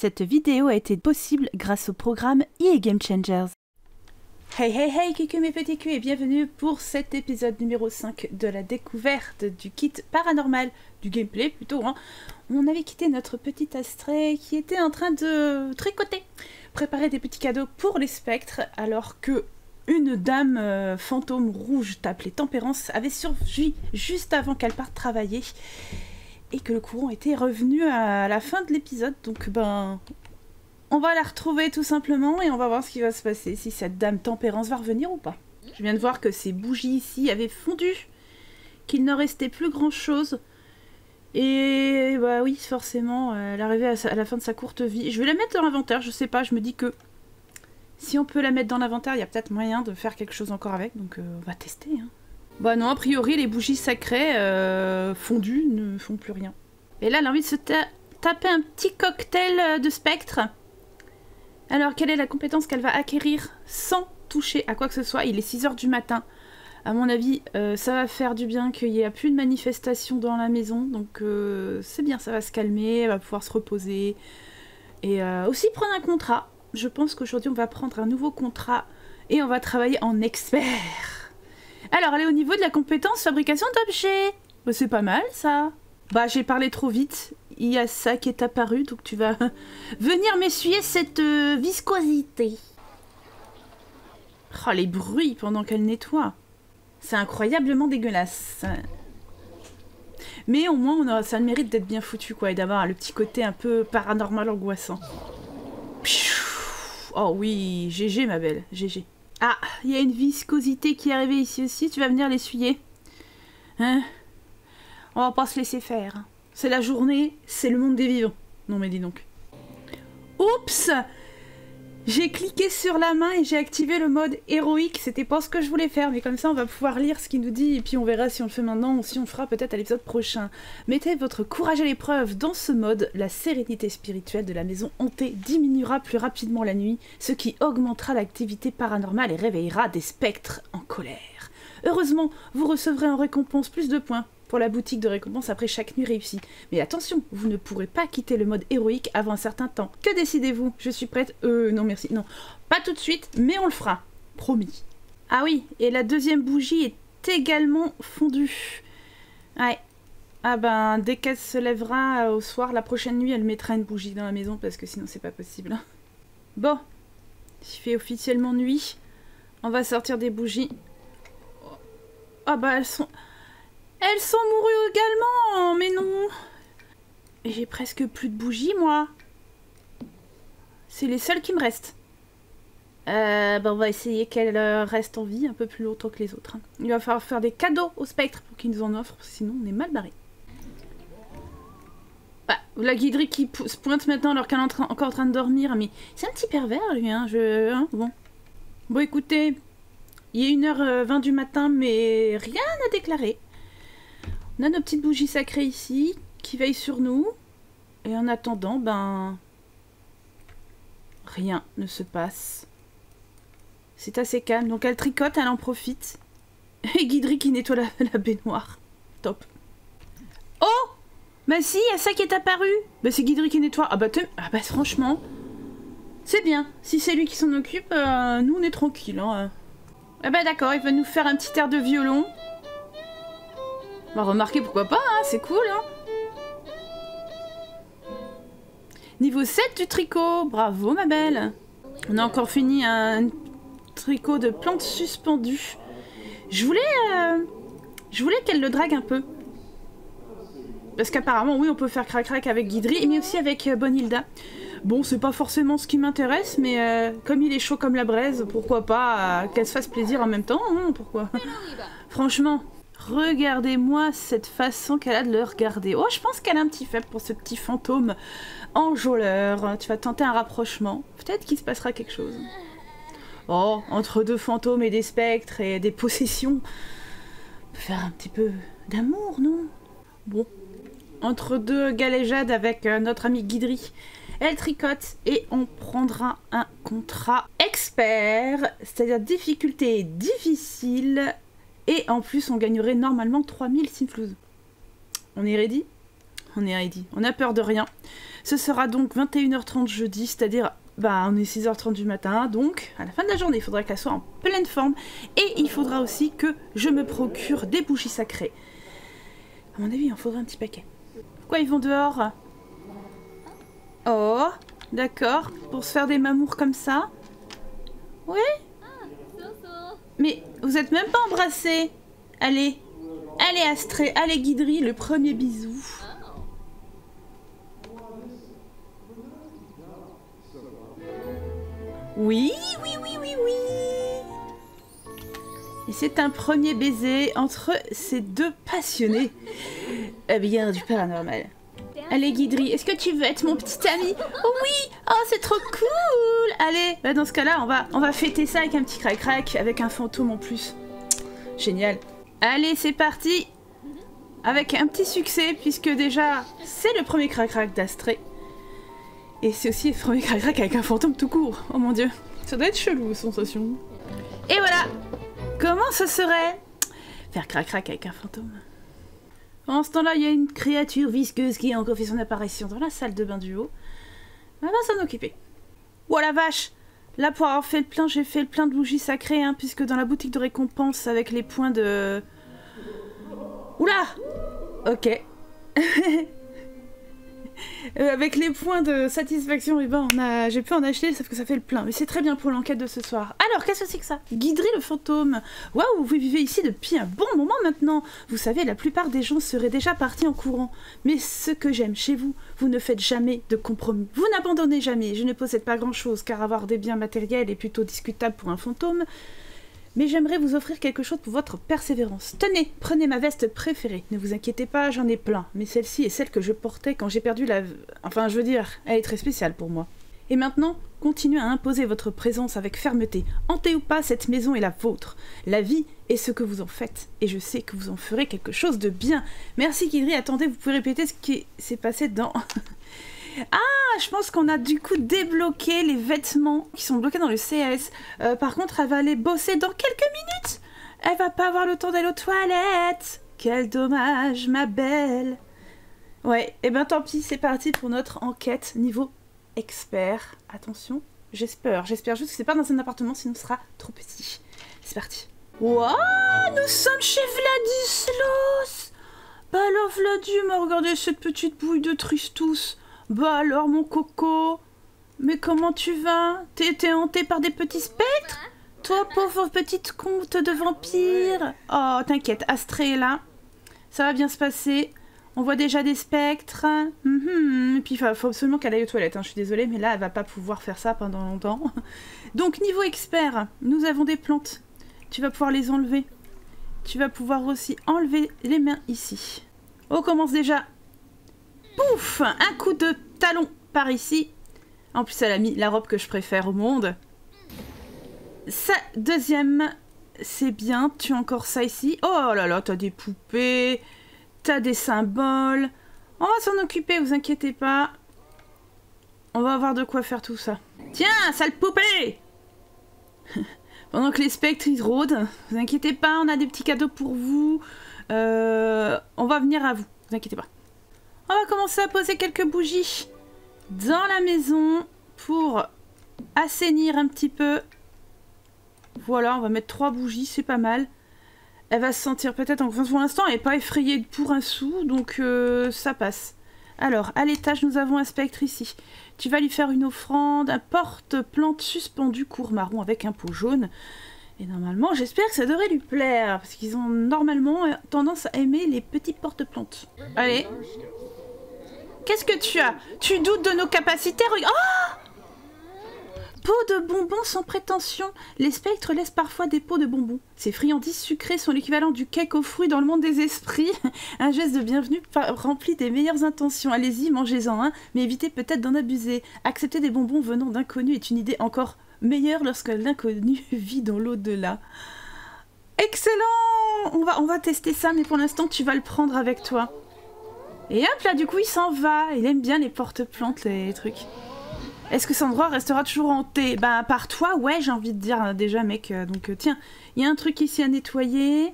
Cette vidéo a été possible grâce au programme EA Game Changers. Hey hey hey coucou mes petits culs et bienvenue pour cet épisode numéro 5 de la découverte du kit paranormal, du gameplay plutôt. Hein. On avait quitté notre petite Astrée qui était en train de tricoter, préparer des petits cadeaux pour les spectres alors que une dame fantôme rouge appelée Tempérance avait surgi juste avant qu'elle parte travailler et que le courant était revenu à la fin de l'épisode donc ben... on va la retrouver tout simplement et on va voir ce qui va se passer, si cette dame Tempérance va revenir ou pas. Je viens de voir que ces bougies ici avaient fondu, qu'il n'en restait plus grand chose. Et bah oui, forcément, elle arrivait à la fin de sa courte vie. Je vais la mettre dans l'inventaire, je sais pas, je me dis que si on peut la mettre dans l'inventaire, il y a peut-être moyen de faire quelque chose encore avec, donc on va tester. Hein. Bah non, a priori les bougies sacrées fondues ne font plus rien. Et là elle a envie de se taper un petit cocktail de spectre. Alors, quelle est la compétence qu'elle va acquérir sans toucher à quoi que ce soit? Il est 6 h du matin. À mon avis, ça va faire du bien qu'il n'y ait plus de manifestations dans la maison. Donc, c'est bien, ça va se calmer, elle va pouvoir se reposer. Et aussi prendre un contrat. Je pense qu'aujourd'hui, on va prendre un nouveau contrat et on va travailler en expert. Alors, elle est au niveau de la compétence fabrication d'objets. Bah, c'est pas mal, ça. Bah, j'ai parlé trop vite. Il y a ça qui est apparu, donc tu vas venir m'essuyer cette viscosité. Oh, les bruits pendant qu'elle nettoie. C'est incroyablement dégueulasse. Mais au moins, on aura, ça a le mérite d'être bien foutu, quoi, et d'avoir le petit côté un peu paranormal angoissant. Oh oui, GG, ma belle, GG. Ah, il y a une viscosité qui est arrivée ici aussi, tu vas venir l'essuyer. Hein? On va pas se laisser faire. C'est la journée, c'est le monde des vivants. Non mais dis donc. Oups! J'ai cliqué sur la main et j'ai activé le mode héroïque. C'était pas ce que je voulais faire, mais comme ça on va pouvoir lire ce qu'il nous dit et puis on verra si on le fait maintenant ou si on le fera peut-être à l'épisode prochain. Mettez votre courage à l'épreuve. Dans ce mode, la sérénité spirituelle de la maison hantée diminuera plus rapidement la nuit, ce qui augmentera l'activité paranormale et réveillera des spectres en colère. Heureusement, vous recevrez en récompense plus de points pour la boutique de récompense après chaque nuit réussie. Mais attention, vous ne pourrez pas quitter le mode héroïque avant un certain temps. Que décidez-vous? Je suis prête. Non merci, non. Pas tout de suite, mais on le fera. Promis. Ah oui, et la deuxième bougie est également fondue. Ouais. Ah ben, dès qu'elle se lèvera au soir, la prochaine nuit, elle mettra une bougie dans la maison parce que sinon c'est pas possible. Bon. Il fait officiellement nuit. On va sortir des bougies. Ah bah elles sont... elles sont mourues également, mais non. J'ai presque plus de bougies, moi. C'est les seules qui me restent. Ben on va essayer qu'elles restent en vie un peu plus longtemps que les autres. Hein. Il va falloir faire des cadeaux au spectre pour qu'ils nous en offrent, sinon on est mal barré. Bah, la Guidry qui se pointe maintenant alors qu'elle est encore en train de dormir, mais c'est un petit pervers, lui. Hein, Bon, écoutez, il est 1 h 20 du matin, mais rien à déclarer. On a nos petites bougies sacrées ici, qui veillent sur nous. Et en attendant, ben... rien ne se passe. C'est assez calme. Donc elle tricote, elle en profite. Et Guidry qui nettoie la baignoire. Top. Oh! Bah si, il y a ça qui est apparu. Bah c'est Guidry qui nettoie. Ah bah franchement, c'est bien. Si c'est lui qui s'en occupe, nous on est tranquille. Hein. Ah bah d'accord, il va nous faire un petit air de violon. Bah remarquez pourquoi pas, hein, c'est cool hein. Niveau 7 du tricot, bravo ma belle. On a encore fini un tricot de plantes suspendues. Je voulais qu'elle le drague un peu. Parce qu'apparemment oui on peut faire crac-crac avec Guidry, mais aussi avec Bonehilda. Bon c'est pas forcément ce qui m'intéresse, mais comme il est chaud comme la braise, pourquoi pas qu'elle se fasse plaisir en même temps, hein, pourquoi. Franchement. Regardez-moi cette façon qu'elle a de le regarder. Oh, je pense qu'elle a un petit faible pour ce petit fantôme enjôleur. Tu vas tenter un rapprochement. Peut-être qu'il se passera quelque chose. Oh, entre deux fantômes et des spectres et des possessions. On peut faire un petit peu d'amour, non? Bon. Entre deux galéjades avec notre amie Guidry. Elle tricote et on prendra un contrat expert. C'est-à-dire difficulté difficile. Et en plus, on gagnerait normalement 3000 Simflouz. On est ready? on est Heidi, on a peur de rien. Ce sera donc 21h30 jeudi, c'est-à-dire, bah, on est 6h30 du matin, donc à la fin de la journée, il faudra qu'elle soit en pleine forme, et il faudra aussi que je me procure des bougies sacrées. À mon avis, il en faudra un petit paquet. Pourquoi ils vont dehors? Oh, d'accord, pour se faire des mamours comme ça? Oui? Mais vous êtes même pas embrassés. Allez, allez Astrée, allez Guidry, le premier bisou. Oui, oui, oui, oui, oui. Et c'est un premier baiser entre ces deux passionnés. Eh bien, du paranormal. Allez Guidry, est-ce que tu veux être mon petit ami? Oh oui! Oh c'est trop cool! Allez, bah dans ce cas-là, on va fêter ça avec un petit crac-crac, avec un fantôme en plus. Génial. Allez, c'est parti! Avec un petit succès, puisque déjà, c'est le premier crac-crac d'Astrée. Et c'est aussi le premier crac-crac avec un fantôme tout court. Oh mon dieu. Ça doit être chelou, sensation. Et voilà! Comment ça serait? Faire crac-crac avec un fantôme. En ce temps-là, il y a une créature visqueuse qui a encore fait son apparition dans la salle de bain du haut. On va s'en occuper. Oh la vache! Là, pour avoir fait le plein, j'ai fait le plein de bougies sacrées, hein, puisque dans la boutique de récompense, avec les points de... Oula! Ok. Avec les points de satisfaction, eh ben, j'ai pu en acheter, sauf que ça fait le plein. Mais c'est très bien pour l'enquête de ce soir. Alors, qu'est-ce que c'est que ça? Guidry le fantôme. Waouh, vous vivez ici depuis un bon moment maintenant. Vous savez, la plupart des gens seraient déjà partis en courant. Mais ce que j'aime chez vous, vous ne faites jamais de compromis. Vous n'abandonnez jamais. Je ne possède pas grand-chose, car avoir des biens matériels est plutôt discutable pour un fantôme. Mais j'aimerais vous offrir quelque chose pour votre persévérance. Tenez, prenez ma veste préférée. Ne vous inquiétez pas, j'en ai plein. Mais celle-ci est celle que je portais quand j'ai perdu la... Enfin, je veux dire, elle est très spéciale pour moi. Et maintenant, continuez à imposer votre présence avec fermeté. Hantée ou pas, cette maison est la vôtre. La vie est ce que vous en faites. Et je sais que vous en ferez quelque chose de bien. Merci Guidry, attendez, vous pouvez répéter ce qui s'est passé dans... Ah, je pense qu'on a du coup débloqué les vêtements qui sont bloqués dans le CS. Par contre, elle va aller bosser dans quelques minutes. Elle va pas avoir le temps d'aller aux toilettes. Quel dommage, ma belle. Ouais, et ben tant pis, c'est parti pour notre enquête niveau expert. Attention, j'espère juste que c'est pas dans un appartement, sinon ce sera trop petit. C'est parti. Waouh, nous sommes chez Vladislaus. Bah alors Vladu, m'a regardé cette petite bouille de tristousse. Bah alors mon coco, mais comment tu vas? T'es hanté par des petits spectres? Toi pauvre petite conte de vampire. Oh t'inquiète, Astrée là, ça va bien se passer. On voit déjà des spectres. Et puis il faut absolument qu'elle aille aux toilettes, hein. Je suis désolée mais là elle va pas pouvoir faire ça pendant longtemps. Donc niveau expert, nous avons des plantes. Tu vas pouvoir les enlever. Tu vas pouvoir aussi enlever les mains ici. On commence déjà. Pouf! Un coup de talon par ici. En plus, elle a mis la robe que je préfère au monde. Ça, deuxième, c'est bien. Tu as encore ça ici. Oh là là, t'as des poupées. T'as des symboles. On va s'en occuper, vous inquiétez pas. On va avoir de quoi faire tout ça. Tiens, sale poupée! Pendant que les spectres ils rôdent, vous inquiétez pas, on a des petits cadeaux pour vous. On va venir à vous, vous inquiétez pas. On va commencer à poser quelques bougies dans la maison pour assainir un petit peu. Voilà, on va mettre 3 bougies, c'est pas mal. Elle va se sentir peut-être en confiance. Pour l'instant, elle n'est pas effrayée pour un sou, donc ça passe. Alors, à l'étage, nous avons un spectre ici. Tu vas lui faire une offrande, un porte-plante suspendu court marron avec un pot jaune. Et normalement, j'espère que ça devrait lui plaire, parce qu'ils ont normalement tendance à aimer les petits porte-plantes. Allez. Qu'est-ce que tu as? Tu doutes de nos capacités? Oh! Pots de bonbons sans prétention. Les spectres laissent parfois des pots de bonbons. Ces friandises sucrées sont l'équivalent du cake aux fruits dans le monde des esprits. Un geste de bienvenue rempli des meilleures intentions. Allez-y, mangez-en un, mais évitez peut-être d'en abuser. Accepter des bonbons venant d'inconnus est une idée encore meilleure lorsque l'inconnu vit dans l'au-delà. Excellent! On va tester ça, mais pour l'instant, tu vas le prendre avec toi. Et hop là, du coup, il s'en va. Il aime bien les porte-plantes, les trucs. Est-ce que cet endroit restera toujours hanté? Bah, par toi, ouais, j'ai envie de dire déjà, mec. Donc, tiens, il y a un truc ici à nettoyer.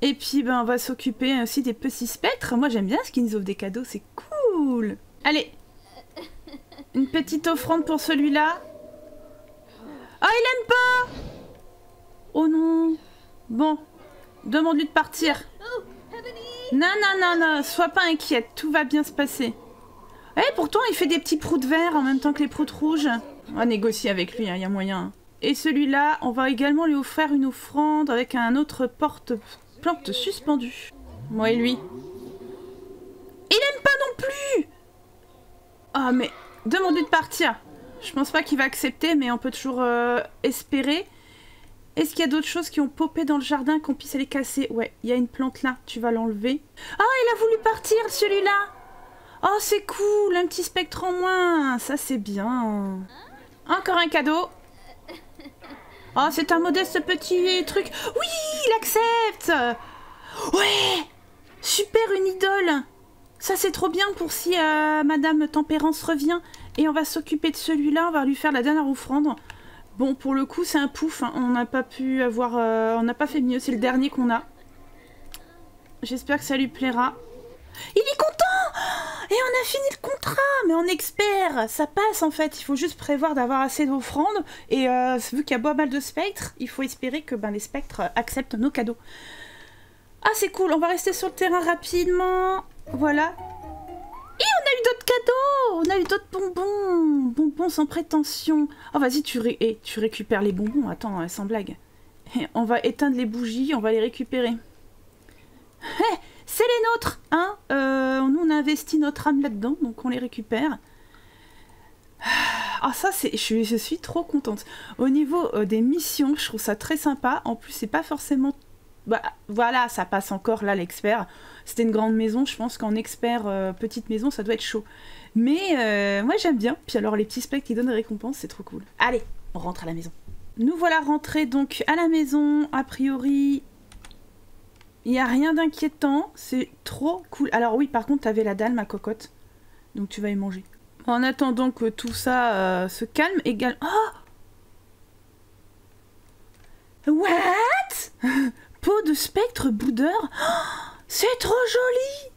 Et puis ben, on va s'occuper aussi des petits spectres. Moi j'aime bien ce qu'ils nous offrent des cadeaux, c'est cool. Allez, une petite offrande pour celui-là. Oh, il aime pas. Oh non. Bon, demande-lui de partir. Non, non, non, non, sois pas inquiète, tout va bien se passer. Eh, pourtant il fait des petits proutes verts en même temps que les proutes rouges. On va négocier avec lui, hein, y a moyen. Et celui-là, on va également lui offrir une offrande avec un autre porte-plante suspendu. Moi et lui. Il aime pas non plus. Ah, mais demande-lui de partir. Je pense pas qu'il va accepter, mais on peut toujours espérer. Est-ce qu'il y a d'autres choses qui ont popé dans le jardin qu'on puisse aller casser? Ouais, il y a une plante là, tu vas l'enlever. Ah, il a voulu partir celui-là. Oh, c'est cool, un petit spectre en moins. Ça, c'est bien. Encore un cadeau. Oh, c'est un modeste petit truc. Oui, il accepte. Ouais. Super, une idole. Ça, c'est trop bien pour si Madame Tempérance revient. Et on va s'occuper de celui-là. On va lui faire la dernière offrande. Bon, pour le coup, c'est un pouf. Hein. On n'a pas pu avoir... on n'a pas fait mieux. C'est le dernier qu'on a. J'espère que ça lui plaira. Il est content. Et on a fini le contrat. Mais on est expert. Ça passe, en fait. Il faut juste prévoir d'avoir assez d'offrandes. Et vu qu'il y a pas mal de spectres, il faut espérer que ben, les spectres acceptent nos cadeaux. Ah, c'est cool. On va rester sur le terrain rapidement. Voilà. Et on a eu d'autres cadeaux. On a eu d'autres bonbons. Bonbons sans prétention. Oh, vas-y, tu récupères les bonbons. Attends, sans blague. Et on va éteindre les bougies. On va les récupérer. Hey, c'est les nôtres, hein. Nous, on a investi notre âme là-dedans, donc on les récupère. Ah, ça, c'est... Je suis trop contente. Au niveau des missions, je trouve ça très sympa. En plus, c'est pas forcément... Bah, voilà, ça passe encore, là, l'expert. C'était une grande maison, je pense qu'en expert petite maison, ça doit être chaud. Mais moi, j'aime bien. Puis alors, les petits specs qui donnent des récompenses, c'est trop cool. Allez, on rentre à la maison. Nous voilà rentrés, donc, à la maison. A priori... Il n'y a rien d'inquiétant, c'est trop cool. Alors oui, par contre, t'avais la dalle, ma cocotte. Donc tu vas y manger. En attendant que tout ça se calme, également... Oh, what? Peau de spectre boudeur, oh, c'est trop joli.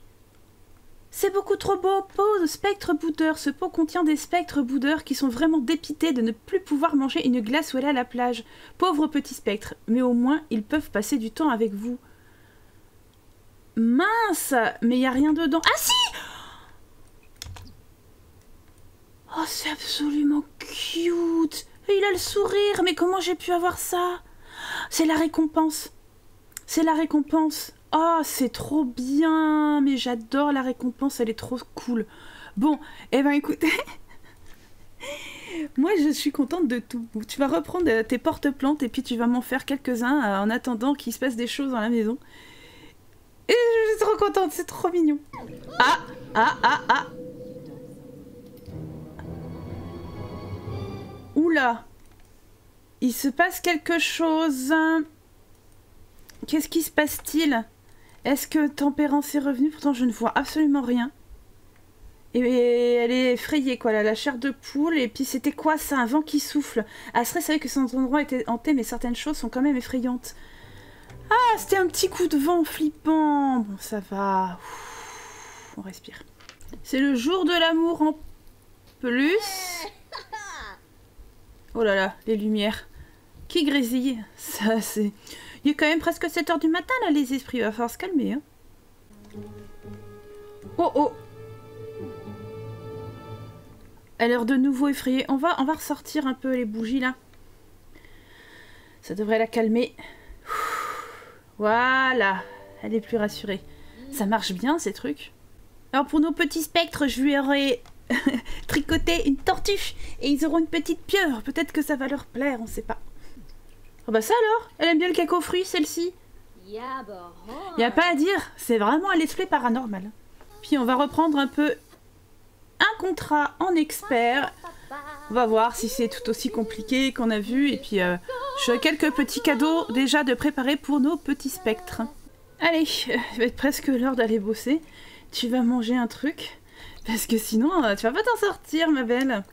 C'est beaucoup trop beau. Peau de spectre boudeur. Ce pot contient des spectres boudeurs qui sont vraiment dépités de ne plus pouvoir manger une glace ou aller à la plage. Pauvres petits spectres, mais au moins, ils peuvent passer du temps avec vous. Mince, mais il n'y a rien dedans. Ah si! Oh, c'est absolument cute. Il a le sourire, mais comment j'ai pu avoir ça? C'est la récompense. C'est la récompense. Oh, c'est trop bien. Mais j'adore la récompense, elle est trop cool. Bon, eh ben écoutez... Moi, je suis contente de tout. Tu vas reprendre tes porte-plantes et puis tu vas m'en faire quelques-uns en attendant qu'il se passe des choses dans la maison. Et je suis trop contente, c'est trop mignon. Ah, ah, ah, ah. Oula. Il se passe quelque chose. Qu'est-ce qui se passe-t-il? Est-ce que Tempérance est revenue? Pourtant, je ne vois absolument rien. Et elle est effrayée, quoi. Elle a la chair de poule. Et puis, c'était quoi ça? Un vent qui souffle. Astrée savait que cet endroit était hanté, mais certaines choses sont quand même effrayantes. Ah, c'était un petit coup de vent flippant. Bon, ça va. Ouh, on respire. C'est le jour de l'amour en plus. Oh là là, les lumières. Qui grésille? Ça, c'est... Il est quand même presque 7 h du matin, là, les esprits. Il va falloir se calmer, hein. Oh, oh. Elle a l'air de nouveau effrayée. On va ressortir un peu les bougies, là. Ça devrait la calmer. Voilà, elle est plus rassurée. Ça marche bien, ces trucs. Alors, pour nos petits spectres, je lui aurais tricoté une tortue. Et ils auront une petite pieuvre. Peut-être que ça va leur plaire, on sait pas. Oh bah ça alors, elle aime bien le cacao fruit, celle-ci. Y a pas à dire, c'est vraiment un let's play paranormal. Puis on va reprendre un peu un contrat en expert. On va voir si c'est tout aussi compliqué qu'on a vu. Et puis, j'ai quelques petits cadeaux déjà de préparer pour nos petits spectres. Allez, il va être presque l'heure d'aller bosser. Tu vas manger un truc. Parce que sinon, tu vas pas t'en sortir, ma belle.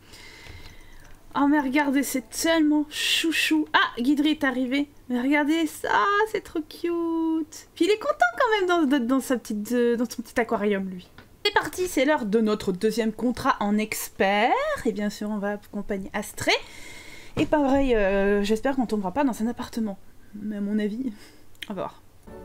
Oh mais regardez, c'est tellement chouchou. Ah, Guidry est arrivé. Mais regardez ça, c'est trop cute. Puis il est content quand même dans son petit aquarium, lui. C'est parti, c'est l'heure de notre deuxième contrat en expert. Et bien sûr, on va accompagner Astrée. Et pareil, j'espère qu'on ne tombera pas dans un appartement. Mais à mon avis, on va voir.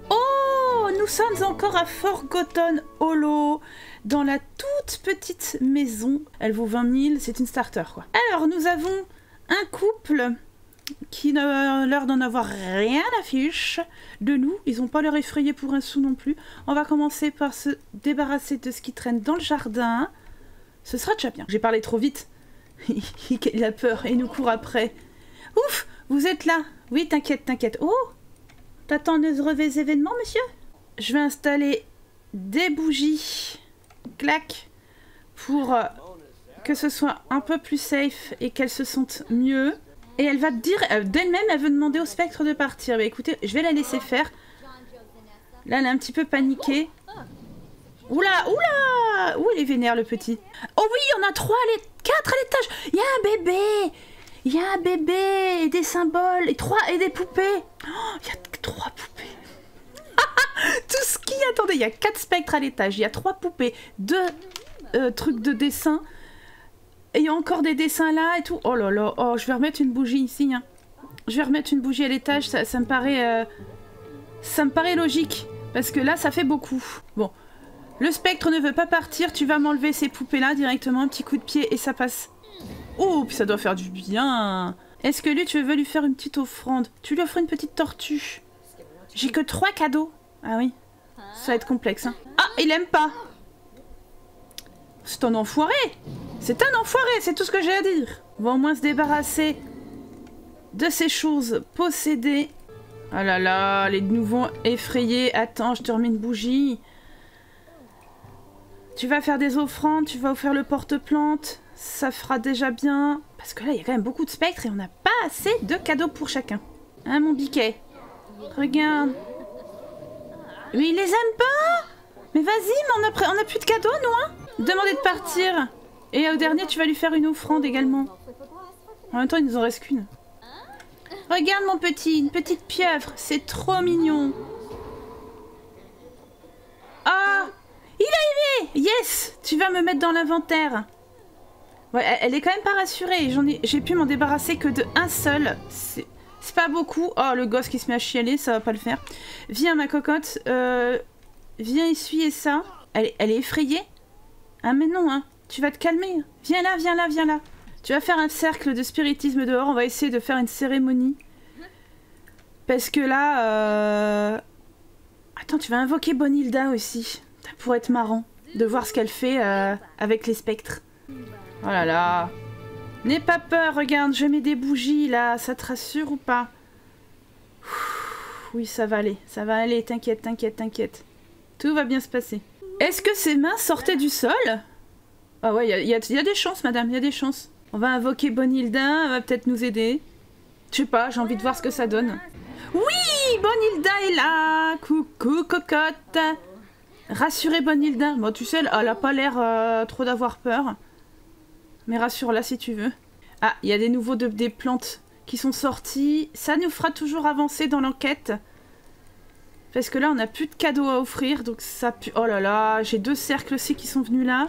Oh, nous sommes encore à Forgotten Hollow, dans la toute petite maison. Elle vaut 20 000, c'est une starter, quoi. Alors, nous avons un couple qui n'a l'air d'en avoir rien à fiche de nous. Ils n'ont pas l'air effrayés pour un sou non plus. On va commencer par se débarrasser de ce qui traîne dans le jardin. Ce sera déjà bien. J'ai parlé trop vite. Il a peur et nous court après. Ouf, vous êtes là. Oui, t'inquiète, t'inquiète. Oh, t'attends de revés événements, monsieur? Je vais installer des bougies. Clac. Pour que ce soit un peu plus safe et qu'elles se sentent mieux. Et elle va dire, d'elle-même, elle veut demander au spectre de partir. Mais écoutez, je vais la laisser faire. Là, elle est un petit peu paniquée. Oula, oula! Où il est vénère, le petit? Oh oui, il y en a 3, 4 à l'étage! Il y a un bébé! Il y a un bébé! Et des symboles! Et 3 et des poupées! Oh, il y a 3 poupées! Tout ce qui... Attendez, il y a 4 spectres à l'étage. Il y a 3 poupées, 2 trucs de dessin. Et il y a encore des dessins là et tout. Oh là là, oh, je vais remettre une bougie ici. Hein. Je vais remettre une bougie à l'étage, ça me paraît logique. Parce que là, ça fait beaucoup. Bon, le spectre ne veut pas partir, tu vas m'enlever ces poupées là directement. Un petit coup de pied et ça passe. Oh, puis ça doit faire du bien. Est-ce que lui, tu veux lui faire une petite offrande? Tu lui offres une petite tortue. J'ai que 3 cadeaux. Ah oui, ça va être complexe. Hein. Ah, il aime pas. C'est un enfoiré. C'est un enfoiré, c'est tout ce que j'ai à dire. On va au moins se débarrasser de ces choses possédées. Ah là là, les nouveaux effrayés. Attends, je te remets une bougie. Tu vas faire des offrandes, tu vas offrir le porte-plante. Ça fera déjà bien. Parce que là, il y a quand même beaucoup de spectres et on n'a pas assez de cadeaux pour chacun. Hein, mon biquet? Regarde. Mais il les aime pas? Mais vas-y, mais on n'a plus de cadeaux, nous, hein? Demandez de partir. Et au dernier, tu vas lui faire une offrande également. En même temps, il nous en reste qu'une. Regarde mon petit, une petite pieuvre. C'est trop mignon. Ah, il a aimé. Yes, tu vas me mettre dans l'inventaire. Ouais, elle est quand même pas rassurée. J'ai pu m'en débarrasser que de un seul. C'est pas beaucoup. Oh, le gosse qui se met à chialer, ça va pas le faire. Viens, ma cocotte. Viens essuyer ça. Elle est effrayée. Ah, mais non, hein. Tu vas te calmer. Viens là, viens là, viens là. Tu vas faire un cercle de spiritisme dehors. On va essayer de faire une cérémonie. Parce que là... Attends, tu vas invoquer Bonehilda aussi. Ça pourrait être marrant de voir ce qu'elle fait avec les spectres. Oh là là. N'aie pas peur, regarde. Je mets des bougies là. Ça te rassure ou pas? Oui, ça va aller. Ça va aller. T'inquiète, t'inquiète, t'inquiète. Tout va bien se passer. Est-ce que ses mains sortaient du sol ? Ah ouais, il y a des chances, madame, il y a des chances. On va invoquer Bonehilda, elle va peut-être nous aider. Je sais pas, j'ai envie de voir ce que ça donne. Oui, Bonehilda est là. Coucou, cocotte. Rassurez Bonehilda. Moi, tu sais, elle a pas l'air trop d'avoir peur. Mais rassure-la si tu veux. Ah, il y a des nouveaux des plantes qui sont sorties. Ça nous fera toujours avancer dans l'enquête. Parce que là, on n'a plus de cadeaux à offrir, donc ça pue. Oh là là, j'ai 2 cercles aussi qui sont venus là.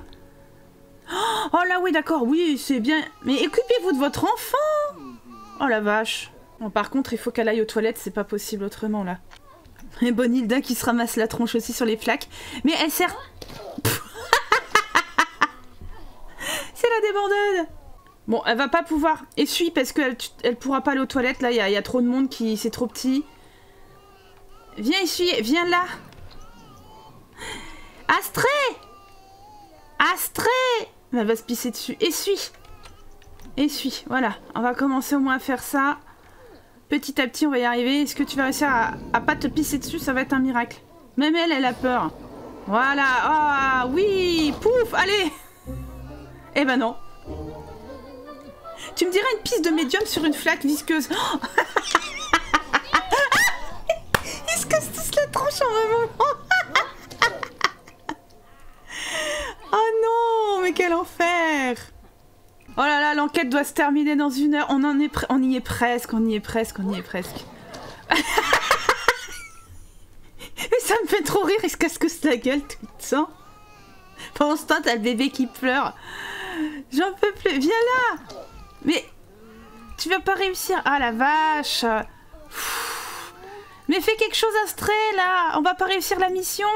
Oh là oui d'accord, oui c'est bien. Mais occupez-vous de votre enfant. Oh la vache. Bon, par contre il faut qu'elle aille aux toilettes, c'est pas possible autrement là. Et Bonehilda qui se ramasse la tronche aussi sur les plaques. Mais elle sert... C'est la débandade. Bon elle va pas pouvoir essuyer parce qu'elle pourra pas aller aux toilettes. Là il y a trop de monde qui... c'est trop petit. Viens essuyer, viens là Astrée. Astrée. Elle va se pisser dessus. Essuie. Essuie. Voilà. On va commencer au moins à faire ça. Petit à petit, on va y arriver. Est-ce que tu vas réussir à pas te pisser dessus? Ça va être un miracle. Même elle, elle a peur. Voilà. Ah oui. Pouf. Allez. Eh ben non. Tu me dirais une piste de médium sur une flaque visqueuse. Oh. Ils se cassent tous la tronche en un moment. Oh non, mais quel enfer! Oh là là, l'enquête doit se terminer dans 1 heure. On y est presque. Mais ça me fait trop rire, il se casse la gueule tout ça. Pendant ce temps, t'as le bébé qui pleure. J'en peux plus. Viens là. Mais tu vas pas réussir. Ah la vache. Mais fais quelque chose, Astrée, là. On va pas réussir la mission.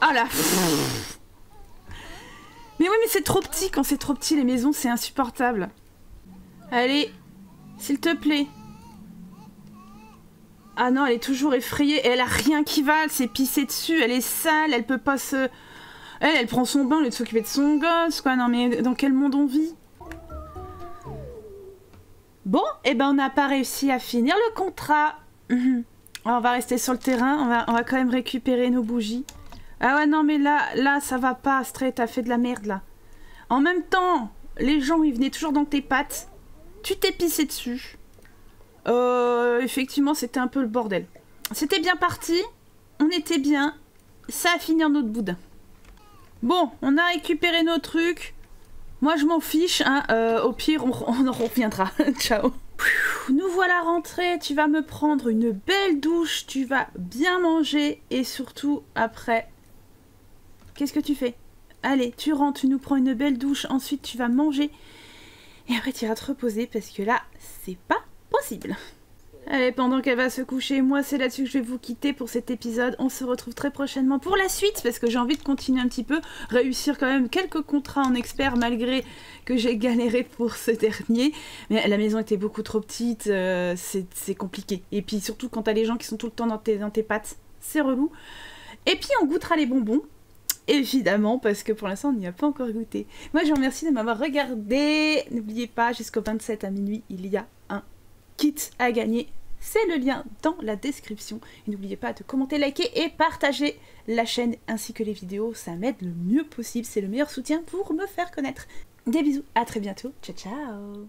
Ah là. Mais oui, mais c'est trop petit. Quand c'est trop petit, les maisons, c'est insupportable. Allez, s'il te plaît. Ah non, elle est toujours effrayée. Et elle a rien qui va. Elle s'est pissée dessus. Elle est sale. Elle peut pas se... Elle prend son bain au lieu de s'occuper de son gosse, quoi. Non, mais dans quel monde on vit? Bon, eh ben, on n'a pas réussi à finir le contrat. Alors, on va rester sur le terrain. On va quand même récupérer nos bougies. Ah ouais, non, mais là, ça va pas, Astrée. T'as fait de la merde, là. En même temps, les gens, ils venaient toujours dans tes pattes. Tu t'es pissé dessus. Effectivement, c'était un peu le bordel. C'était bien parti. On était bien. Ça a fini en autre boudin. Bon, on a récupéré nos trucs. Moi, je m'en fiche. Hein. Au pire, on en reviendra. Ciao. Nous voilà rentrés. Tu vas me prendre une belle douche. Tu vas bien manger. Et surtout, après... Qu'est-ce que tu fais? Allez, tu rentres. Tu nous prends une belle douche. Ensuite, tu vas manger. Et après, tu iras te reposer. Parce que là, c'est pas possible. Allez, pendant qu'elle va se coucher, moi c'est là-dessus que je vais vous quitter pour cet épisode. On se retrouve très prochainement pour la suite parce que j'ai envie de continuer un petit peu, réussir quand même quelques contrats en expert malgré que j'ai galéré pour ce dernier. Mais la maison était beaucoup trop petite, c'est compliqué. Et puis surtout quand t'as les gens qui sont tout le temps dans tes pattes, c'est relou. Et puis on goûtera les bonbons. Évidemment, parce que pour l'instant, on n'y a pas encore goûté. Moi, je vous remercie de m'avoir regardé. N'oubliez pas, jusqu'au 27 à minuit, il y a un kit à gagner. C'est le lien dans la description. Et n'oubliez pas de commenter, liker et partager la chaîne ainsi que les vidéos. Ça m'aide le mieux possible. C'est le meilleur soutien pour me faire connaître. Des bisous, à très bientôt. Ciao, ciao.